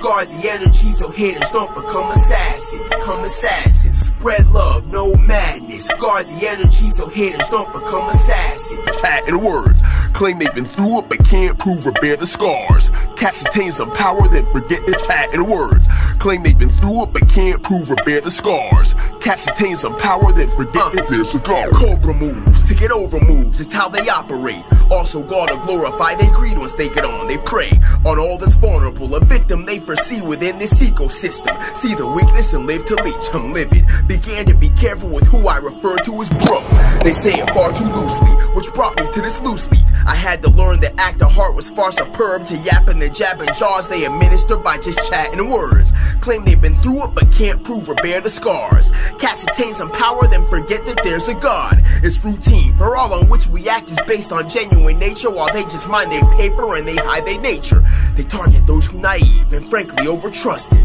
Guard the energy so haters don't become assassins. Come assassins. Spread love, no madness. Guard the energy so haters don't become assassins. Cat in words. Claim they've been through it but can't prove or bear the scars. Cats attain some power then forget the cat in words. Claim they've been through it but can't prove or bear the scars. Cats attain some power then forget that there's a guard. Cobra moves to get over moves. It's how they operate. Also guard or glorify they greed once they get on. They prey on all that's vulnerable. A victim they foresee within this ecosystem. See the weakness and live to leech them. Livid began to be careful with who I refer to as bro. They say it far too loosely, which brought me to this loose leaf. I had to learn the act of heart was far superb to yapping the jabbing jaws they administer by just chatting words. Claim they've been through it but can't prove or bear the scars. Cats attain some power then forget that there's a god. It's routine for all on which we act is based on genuine nature, while they just mind their paper and they hide their nature. They target those who naive and frankly over trusting.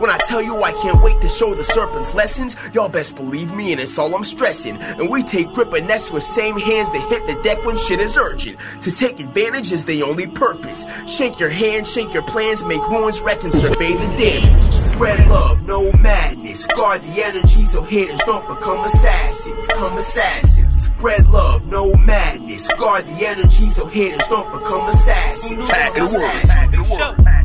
When I tell you I can't wait to show the serpent's lessons, y'all best believe me and it's all I'm stressing. And we take gripper necks with same hands that hit the deck when shit is urgent. To take advantage is the only purpose. Shake your hand, shake your plans, make ruins, wreck and survey the damage. Spread love, no madness. Guard the energy so haters don't become assassins. Come assassins. Spread love, no madness. Guard the energy so haters don't become assassins. Back in the world.